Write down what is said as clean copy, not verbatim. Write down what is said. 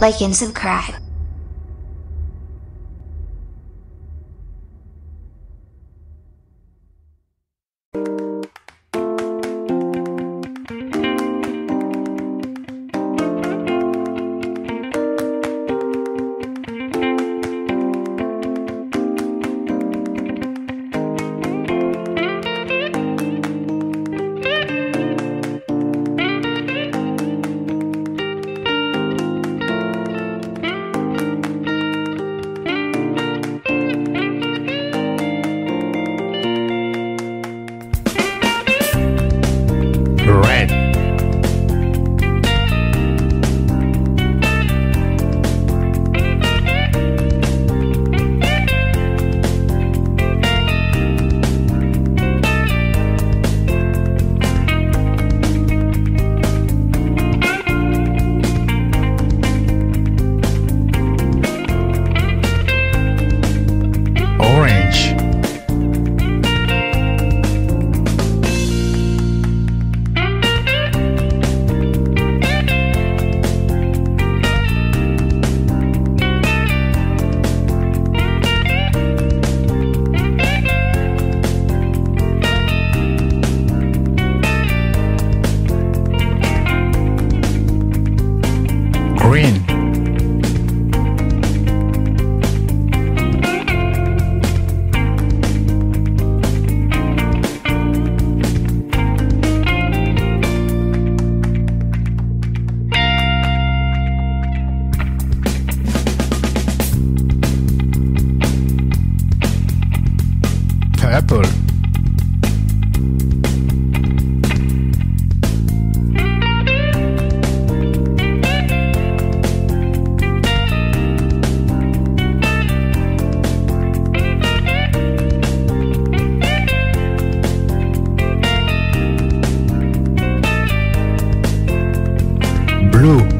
like and subscribe. Blue.